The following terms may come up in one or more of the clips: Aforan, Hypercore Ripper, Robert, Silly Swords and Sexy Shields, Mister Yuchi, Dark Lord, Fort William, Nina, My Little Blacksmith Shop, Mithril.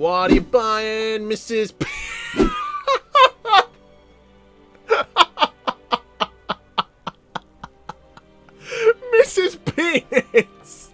What are you buying, Mrs. P? Mrs. Penis!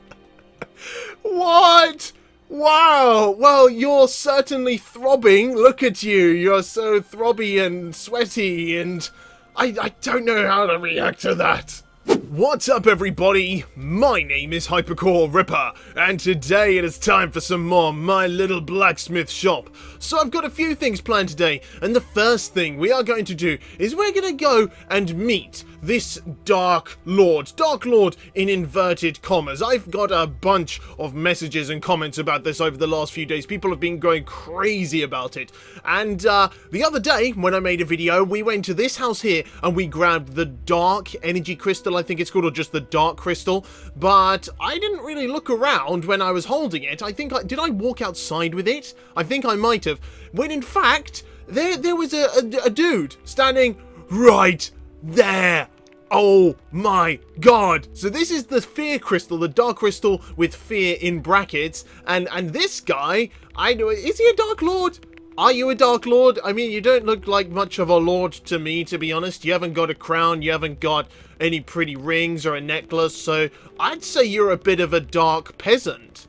What? Wow! Well, you're certainly throbbing. Look at you. You're so throbby and sweaty, and I don't know how to react to that. What's up, everybody? My name is Hypercore Ripper, and today it is time for some more My Little Blacksmith Shop. So I've got a few things planned today, and the first thing we are going to do is we're going to go and meet this Dark Lord. Dark Lord in inverted commas. I've got a bunch of messages and comments about this over the last few days. People have been going crazy about it. And the other day, when I made a video, we went to this house here, and we grabbed the Dark Energy Crystal, I think it's called, or just the Dark Crystal, but I didn't really look around when I was holding it. I think did I walk outside with it? I think I might have, when in fact there was a dude standing right there. Oh my god. So this is the Fear Crystal, the Dark Crystal with fear in brackets, and this guy, I know, is he a Dark Lord? Are you a Dark Lord? I mean, you don't look like much of a lord to me, to be honest. You haven't got a crown, you haven't got any pretty rings or a necklace, so I'd say you're a bit of a dark peasant.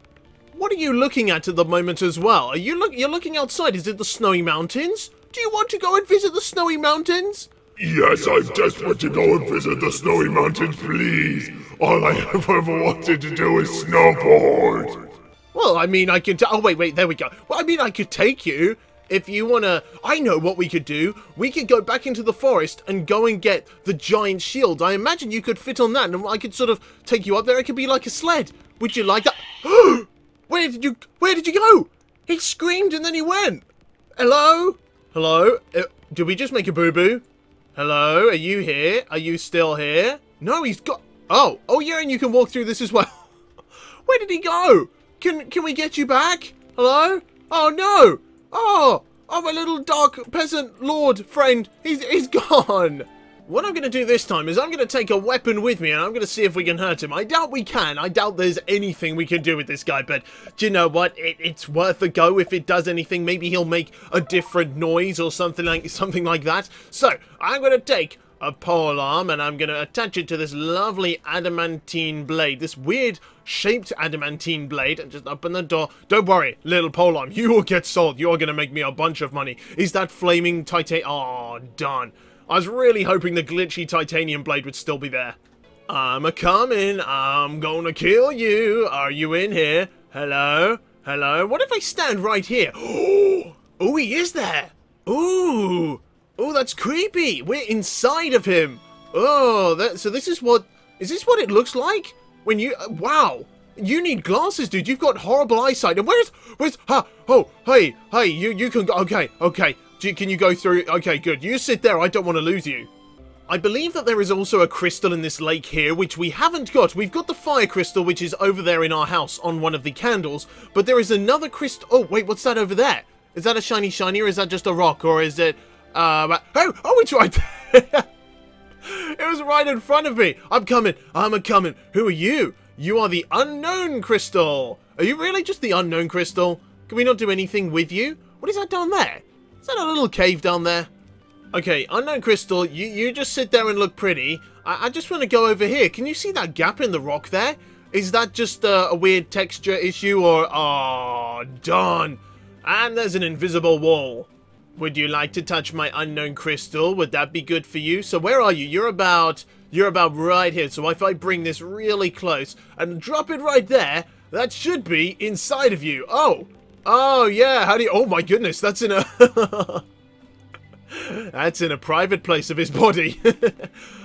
What are you looking at the moment as well? Are you you're looking outside? Is it the snowy mountains? Do you want to go and visit the snowy mountains? Yes, I'm desperate to go and visit the snowy mountains, please. All I have ever wanted to do is snowboard. Well, I mean, I can oh, wait, there we go. Well, I mean, I could take you. If you want to, I know what we could do. We could go back into the forest and go and get the giant shield. I imagine you could fit on that, and I could sort of take you up there. It could be like a sled. Would you like that? Where did you go? He screamed and then he went. Hello? Hello? Did we just make a boo-boo? Hello? Are you here? Are you still here? No, he's got, oh yeah, and you can walk through this as well. Where did he go? Can we get you back? Hello? Oh no! Oh, my little dark peasant lord friend, he's gone. What I'm going to do this time is I'm going to take a weapon with me, and I'm going to see if we can hurt him. I doubt we can. I doubt there's anything we can do with this guy, but do you know what? It's worth a go. If it does anything, maybe he'll make a different noise or something like that. So I'm going to take a pole arm, and I'm going to attach it to this lovely adamantine blade, this weird shaped adamantine blade, and just open the door. Don't worry, little pole arm, you will get sold. You're going to make me a bunch of money. Is that flaming titanium? Oh, darn. I was really hoping the glitchy titanium blade would still be there. I'm a-coming. I'm going to kill you. Are you in here? Hello? Hello? What if I stand right here? Oh, he is there. Ooh. Oh, that's creepy. We're inside of him. Oh, so this is what... Is this what it looks like? When you... wow. You need glasses, dude. You've got horrible eyesight. And where's... oh, hey, you can go... Okay. Can you go through... Okay, good. You sit there. I don't want to lose you. I believe that there is also a crystal in this lake here, which we haven't got. We've got the fire crystal, which is over there in our house on one of the candles. But there is another crystal... Oh, wait, what's that over there? Is that a shiny, or is that just a rock? Or is it... oh, it's right there. It was right in front of me. I'm a-coming. Who are you? You are the unknown crystal. Are you really just the unknown crystal? Can we not do anything with you? What is that down there? Is that a little cave down there? Okay, unknown crystal, you just sit there and look pretty. I just want to go over here. Can you see that gap in the rock there? Is that just a weird texture issue, or... Oh, darn. And there's an invisible wall. Would you like to touch my unknown crystal? Would that be good for you? So where are you? You're about right here. So if I bring this really close and drop it right there, that should be inside of you. Oh yeah. How do you, oh my goodness. That's in a, that's in a private place of his body.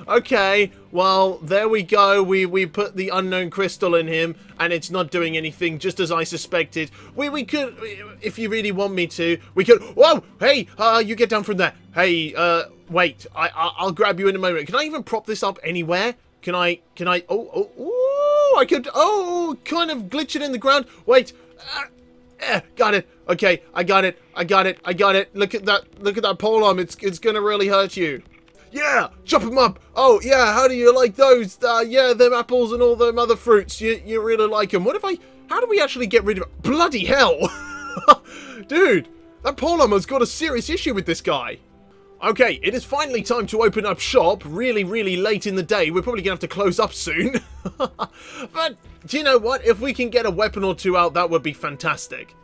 Okay. Well, there we go. We put the unknown crystal in him, and it's not doing anything, just as I suspected. We could, if you really want me to, we could... Whoa! Hey! You get down from there. Hey, wait. I'll grab you in a moment. Can I even prop this up anywhere? Can I... Oh, I could... Oh, kind of glitch it in the ground. Wait. Got it. Okay, I got it. Look at that pole arm. It's gonna really hurt you. Yeah, chop them up. Oh, yeah, how do you like those? Yeah, them apples and all them other fruits. You really like them. What if I... How do we actually get rid of... Bloody hell. Dude, that polearmer's got a serious issue with this guy. Okay, it is finally time to open up shop. Really, really late in the day. We're probably going to have to close up soon. But, do you know what? If we can get a weapon or two out, that would be fantastic.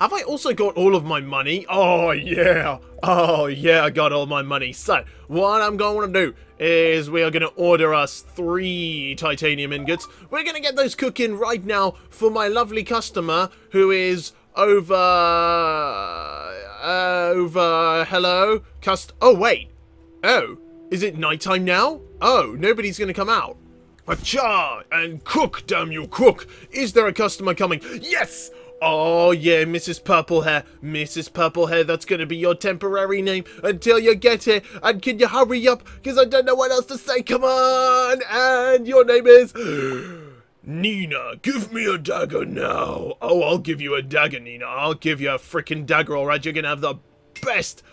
Have I also got all of my money? Oh, yeah. Oh, yeah, I got all my money. So, what I'm going to do is we are going to order us 3 titanium ingots. We're going to get those cooking right now for my lovely customer who is over... hello? Oh, wait. Oh, is it nighttime now? Oh, nobody's going to come out. Acha! And cook, damn you, cook! Is there a customer coming? Yes! Oh, yeah, Mrs. Purple Hair. Mrs. Purple Hair, that's going to be your temporary name until you get here. And can you hurry up? Because I don't know what else to say. Come on! And your name is... Nina, give me a dagger now. Oh, I'll give you a dagger, Nina. I'll give you a freaking dagger, all right? You're going to have the best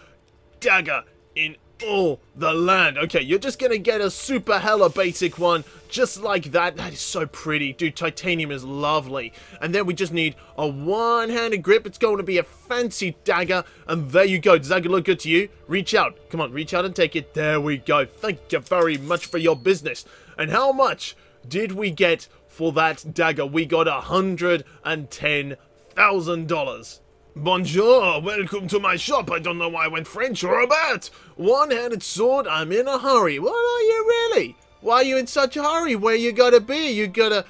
dagger in all the land. Okay, you're just going to get a super hella basic one just like that. That is so pretty. Dude, titanium is lovely. And then we just need a one-handed grip. It's going to be a fancy dagger. And there you go. Does that look good to you? Reach out. Come on, reach out and take it. There we go. Thank you very much for your business. And how much did we get for that dagger? We got $110,000. Bonjour, welcome to my shop. I don't know why I went French, Robert. One-handed sword, I'm in a hurry. What are you really? Why are you in such a hurry? Where you gotta be? You gotta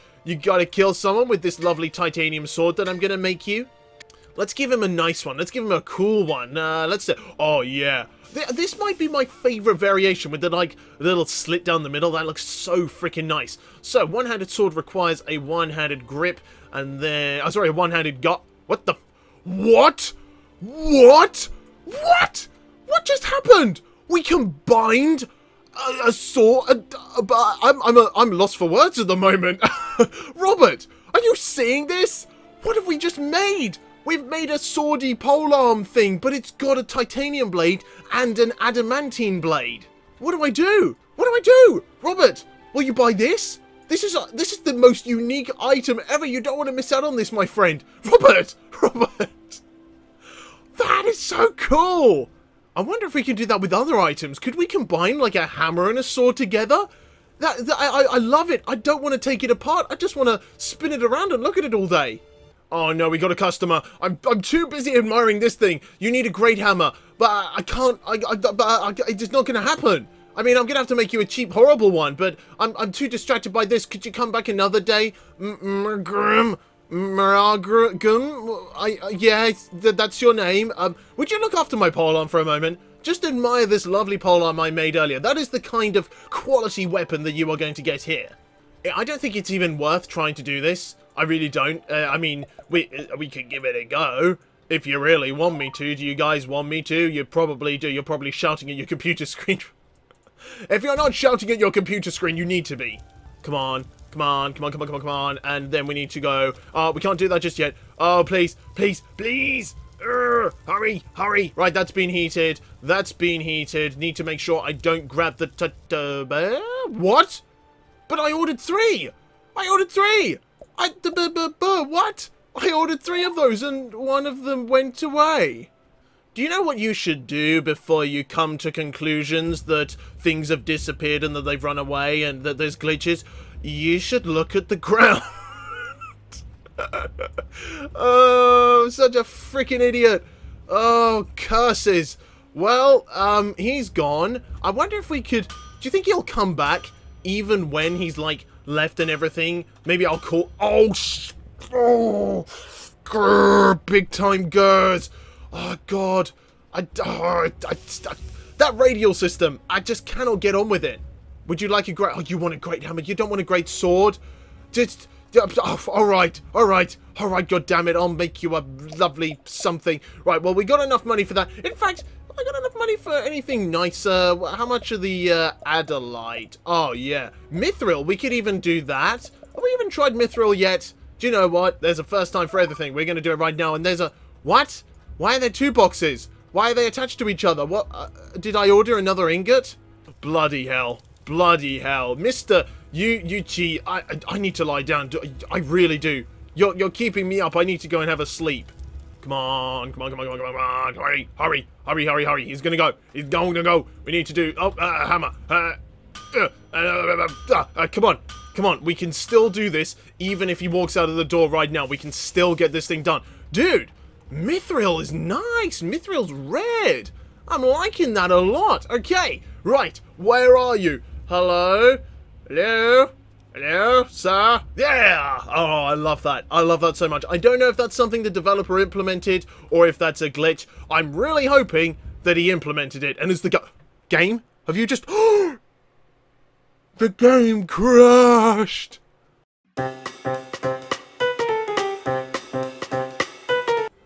kill someone with this lovely titanium sword that I'm gonna make you. Let's give him a nice one. Let's give him a cool one. Let's say, oh yeah. This might be my favorite variation with the, like, little slit down the middle. That looks so freaking nice. So, one-handed sword requires a one-handed grip, and then... Oh, sorry, a one-handed gut. What the... What? What? What? What just happened? We combined a sword... I'm lost for words at the moment. Robert, are you seeing this? What have we just made? We've made a swordy polearm thing, but it's got a titanium blade and an adamantine blade. What do I do? What do I do? Robert, will you buy this? This is the most unique item ever. You don't want to miss out on this, my friend. Robert! Robert! That is so cool! I wonder if we can do that with other items. Could we combine, like, a hammer and a sword together? I love it. I don't want to take it apart. I just want to spin it around and look at it all day. Oh no, we got a customer. I'm too busy admiring this thing. You need a great hammer, but I can't. It's not going to happen. I mean, I'm going to have to make you a cheap, horrible one. But I'm too distracted by this. Could you come back another day? Yeah, that's your name. Would you look after my polearm for a moment? Just admire this lovely polearm I made earlier. That is the kind of quality weapon that you are going to get here. I don't think it's even worth trying to do this. I really don't. I mean, we could give it a go if you really want me to. Do you guys want me to? You probably do. You're probably shouting at your computer screen. If you're not shouting at your computer screen, you need to be. Come on. Come on. Come on. Come on. Come on. Come on. And then we need to go. We can't do that just yet. Oh, please. Please. Please. Hurry. Hurry. Right. That's been heated. That's been heated. Need to make sure I don't grab the... What? But I ordered 3. I ordered 3. What? I ordered 3 of those and one of them went away. Do you know what you should do before you come to conclusions that things have disappeared and that they've run away and that there's glitches? You should look at the ground. Oh, I'm such a freaking idiot. Oh, curses. Well, he's gone. I wonder if we could... Do you think he'll come back even when he's like... left and everything? Maybe I'll call... Oh, grr, big time girls. Oh, God. That radial system, I just cannot get on with it. Would you like a great... Oh, you want a great hammer? You don't want a great sword? Just... Oh, all right. All right. All right, God damn it. I'll make you a lovely something. Right, well, we got enough money for that. In fact... I got enough money for anything nicer. How much are the Adelaide? Oh, yeah. Mithril. We could even do that. Have we even tried Mithril yet? Do you know what? There's a first time for everything. We're going to do it right now. And there's a... What? Why are there 2 boxes? Why are they attached to each other? What? Did I order another ingot? Bloody hell. Bloody hell. Mister Yuchi, I need to lie down. I really do. You're keeping me up. I need to go and have a sleep. Come on, come on, come on, come on, come on, hurry, hurry, hurry, hurry, hurry. He's gonna go. He's going to go. We need to do, hammer. Come on, come on. We can still do this, even if he walks out of the door right now. We can still get this thing done. Dude, Mithril is nice. Mithril's red. I'm liking that a lot. Okay, right, where are you? Hello? Hello? Hello, sir? Yeah! Oh, I love that. I love that so much. I don't know if that's something the developer implemented or if that's a glitch. I'm really hoping that he implemented it. And is the game? Have you just... The game crashed!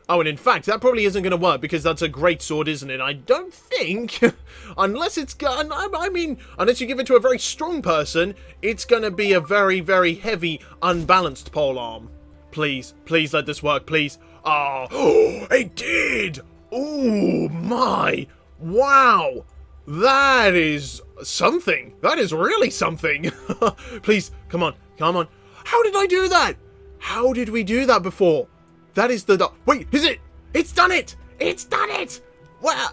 Oh, and in fact, that probably isn't going to work because that's a great sword, isn't it? I don't think, unless it's, I mean, unless you give it to a very strong person, it's going to be a very, very heavy, unbalanced polearm. Please, please let this work, please. Oh, it did! Oh my, wow! That is something. That is really something. Please, come on, come on. How did I do that? How did we do that before? That is the... Wait, is it? It's done it! It's done it! Well,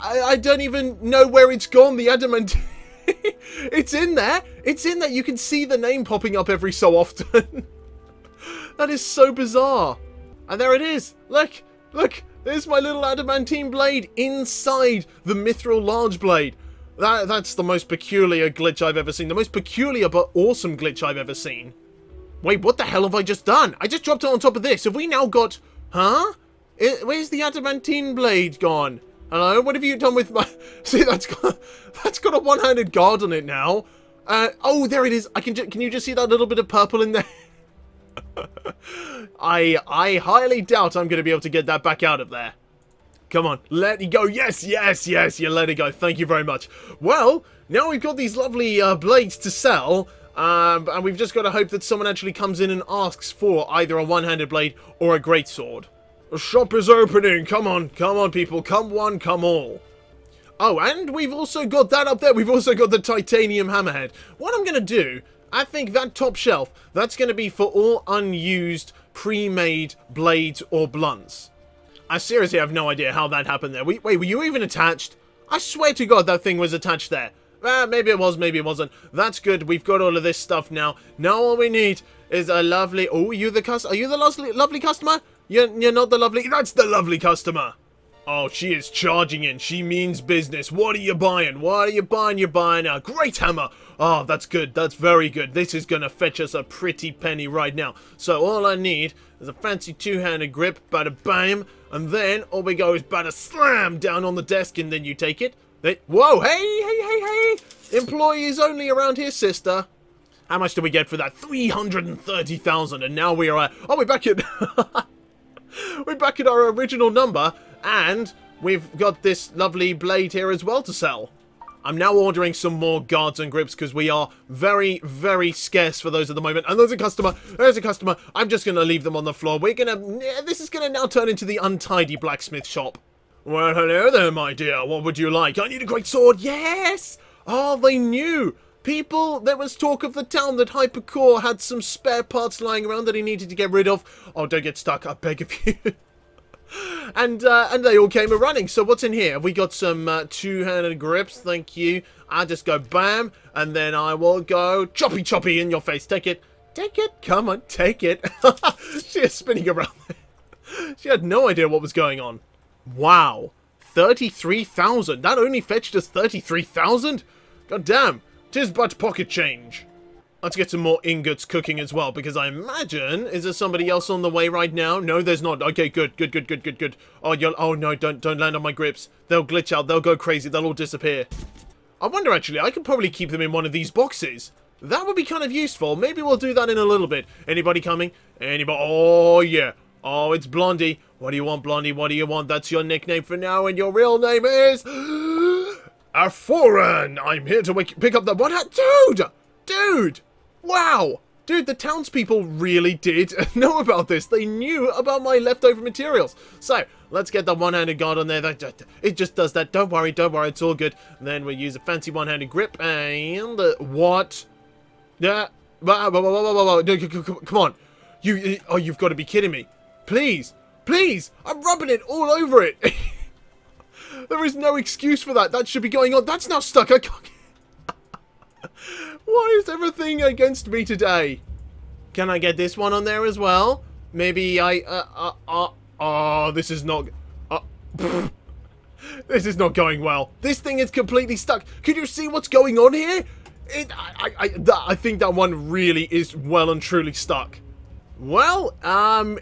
I don't even know where it's gone, the adamant. It's in there. It's in there. You can see the name popping up every so often. That is so bizarre. And there it is. Look, look. There's my little adamantine blade inside the mithril large blade. That's the most peculiar glitch I've ever seen. The most peculiar but awesome glitch I've ever seen. Wait, what the hell have I just done? I just dropped it on top of this. Have we now got... Huh? Where's the adamantine blade gone? Hello? What have you done with my... See, that's got a one-handed guard on it now. Oh, there it is. Can you just see that little bit of purple in there? I highly doubt I'm going to be able to get that back out of there. Come on. Let it go. Yes, yes, yes. You let it go. Thank you very much. Well, now we've got these lovely blades to sell... and we've just got to hope that someone actually comes in and asks for either a one-handed blade or a greatsword. The shop is opening. Come on. Come on, people. Come one, come all. Oh, and we've also got that up there. We've also got the titanium hammerhead. What I'm going to do, I think that top shelf, that's going to be for all unused pre-made blades or blunts. I seriously have no idea how that happened there. Wait, were you even attached? I swear to God that thing was attached there. Maybe it was, maybe it wasn't. That's good. We've got all of this stuff now. Now all we need is a lovely... Oh, are you the lovely customer? You're not the lovely... That's the lovely customer. Oh, she is charging in. She means business. What are you buying? What are you buying? You're buying a great hammer. Oh, that's good. That's very good. This is going to fetch us a pretty penny right now. So all I need is a fancy two-handed grip, bada bam, and then all we go is bada slam down on the desk, and then you take it. Whoa, hey, hey, hey, hey! Employees only around here, sister. How much did we get for that? 330,000, and now we are at... Oh, we're back at... we're back at our original number, and we've got this lovely blade here as well to sell. I'm now ordering some more guards and grips, because we are very, very scarce for those at the moment. And there's a customer, there's a customer. I'm just going to leave them on the floor. We're going to... This is going to now turn into the untidy blacksmith shop. Well, hello there, my dear. What would you like? I need a great sword. Yes! Oh, they knew. People, there was talk of the town that Hypercore had some spare parts lying around that he needed to get rid of. Oh, don't get stuck. I beg of you. And they all came a-running. So what's in here? Have we got some two-handed grips? Thank you. I just go bam, and then I will go choppy choppy in your face. Take it. Take it. Come on, take it. She is spinning around. She had no idea what was going on. Wow, 33,000. That only fetched us 33,000? God damn, 'tis but pocket change. Let's get some more ingots cooking as well, because I imagine... Is there somebody else on the way right now? No, there's not. Okay, good, good, good, good, good, good. Oh, oh no, don't land on my grips. They'll glitch out, they'll go crazy, they'll all disappear. I wonder, actually, I could probably keep them in one of these boxes. That would be kind of useful. Maybe we'll do that in a little bit. Anybody coming? Anybody? Oh, yeah. Oh, it's Blondie. What do you want, Blondie? What do you want? That's your nickname for now, and your real name is... Aforan! I'm here to pick up the... What? Dude! Dude! Wow! Dude, the townspeople really did know about this. They knew about my leftover materials. So, let's get the one-handed guard on there. It just does that. Don't worry, it's all good. And then we'll use a fancy one-handed grip, and... What? Yeah. Come on. You've got to be kidding me. Please. Please! I'm rubbing it all over it! There is no excuse for that. That should be going on. That's now stuck. I can't... Why is everything against me today? Can I get this one on there as well? Maybe I... Oh, this is not... This is not going well. This thing is completely stuck. Can you see what's going on here? I think that one really is well and truly stuck. Well,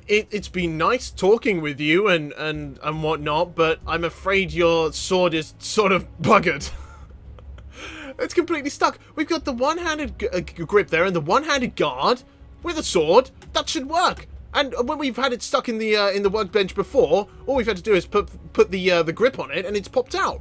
it's been nice talking with you and whatnot, but I'm afraid your sword is sort of buggered. It's completely stuck. We've got the one-handed grip there and the one-handed guard with a sword. That should work. And when we've had it stuck in the workbench before, all we've had to do is put the grip on it, and it's popped out.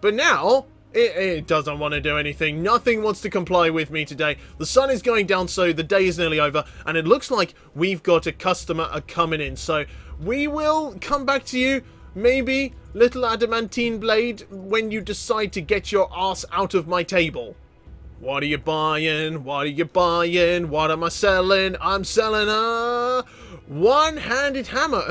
But now it doesn't want to do anything. Nothing wants to comply with me today. The sun is going down, so the day is nearly over, and it looks like we've got a customer coming in. So we will come back to you, maybe, little adamantine blade, when you decide to get your ass out of my table. What are you buying? What are you buying? What am I selling? I'm selling a one-handed hammer.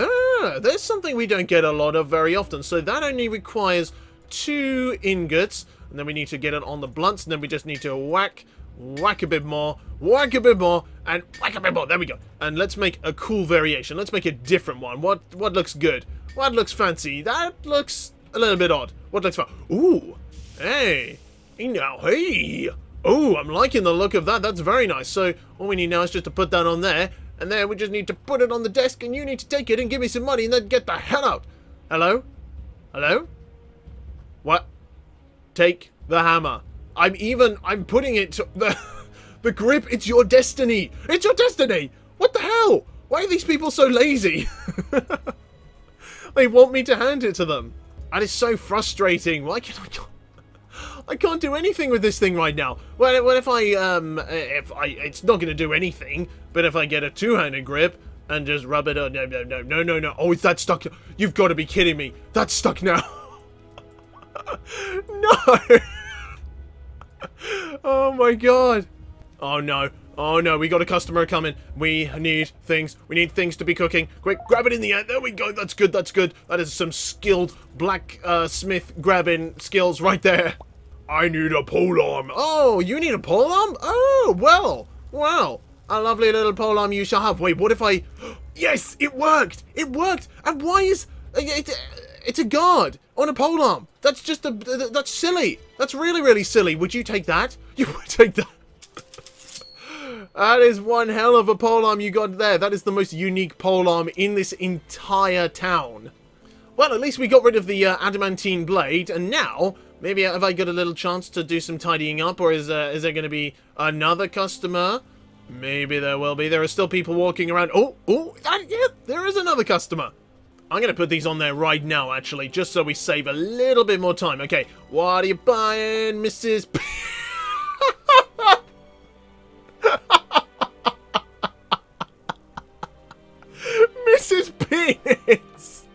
There's something we don't get a lot of very often. So that only requires 2 ingots. And then we need to get it on the blunts. And then we just need to whack, whack a bit more, whack a bit more, and whack a bit more. There we go. And let's make a cool variation. Let's make a different one. What looks good? What looks fancy? That looks a little bit odd. What looks fun? Ooh. Hey. Now, hey. Oh, I'm liking the look of that. That's very nice. So all we need now is just to put that on there. And then we just need to put it on the desk. And you need to take it and give me some money. And then get the hell out. Hello? Hello? What? Take the hammer. I'm putting it to the grip. It's your destiny. It's your destiny. What the hell? Why are these people so lazy? They want me to hand it to them. That is so frustrating. Why can't I can't do anything with this thing right now. Well, what if I, it's not going to do anything, but if I get a two-handed grip and just rub it on, no. Oh, is that stuck? You've got to be kidding me. That's stuck now. No. Oh my God. Oh no. Oh no. We got a customer coming. We need things. We need things to be cooking. Quick, grab it in the air. There we go. That's good. That's good. That is some skilled blacksmith grabbing skills right there. I need a polearm. Oh, you need a polearm? Oh, well, wow. A lovely little polearm you shall have. Wait, what if I... Yes, it worked. It worked. And why is... It's a guard on a polearm. That's just a... That's silly. That's really, really silly. Would you take that? You would take that. That is one hell of a polearm you got there. That is the most unique polearm in this entire town. Well, at least we got rid of the adamantine blade. And now... Maybe have I got a little chance to do some tidying up, or is there going to be another customer? Maybe there will be. There are still people walking around. Oh, yeah, there is another customer. I'm going to put these on there right now, actually, just so we save a little bit more time. Okay, what are you buying, Mrs. P? Mrs. Penis.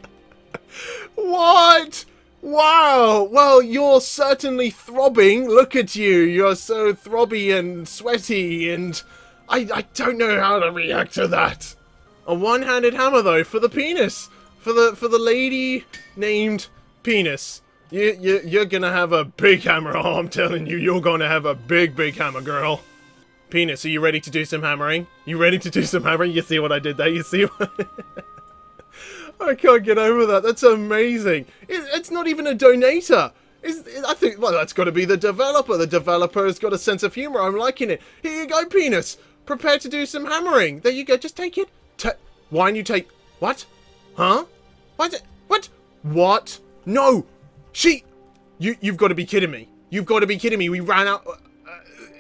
What? Wow, well, you're certainly throbbing. Look at you. You're so throbby and sweaty, and I don't know how to react to that. A one-handed hammer, though, for the penis. For the lady named Penis. You're gonna have a big hammer. Oh, I'm telling you, you're gonna have a big, big hammer, girl. Penis, are you ready to do some hammering? You ready to do some hammering? You see what I did there? You see what... I can't get over that. That's amazing. It's not even a donator. I think, well, that's got to be the developer. The developer has got a sense of humor. I'm liking it. Here you go, Penis. Prepare to do some hammering. There you go. Just take it. Why don't you take... What? Huh? What? What? What? No. She... You've got to be kidding me. You've got to be kidding me. We ran out...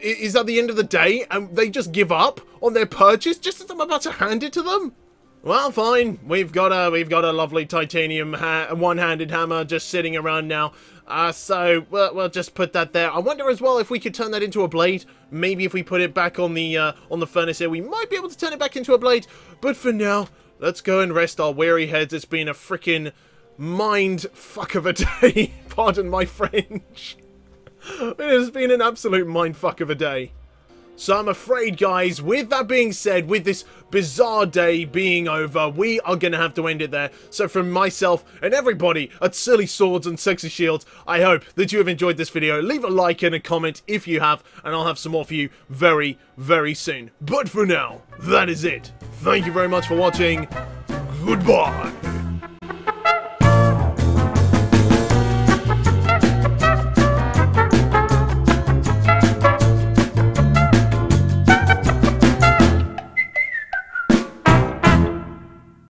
Is that the end of the day? And they just give up on their purchase just as I'm about to hand it to them? Well, fine. We've got a lovely titanium one-handed hammer just sitting around now. So we'll just put that there. I wonder as well if we could turn that into a blade. Maybe if we put it back on the furnace here, we might be able to turn it back into a blade. But for now, let's go and rest our weary heads. It's been a freaking mind fuck of a day. Pardon my French. It has been an absolute mind fuck of a day. So I'm afraid, guys, with that being said, with this bizarre day being over, we are going to have to end it there. So from myself and everybody at Silly Swords and Sexy Shields, I hope that you have enjoyed this video. Leave a like and a comment if you have, and I'll have some more for you very, very soon. But for now, that is it. Thank you very much for watching. Goodbye.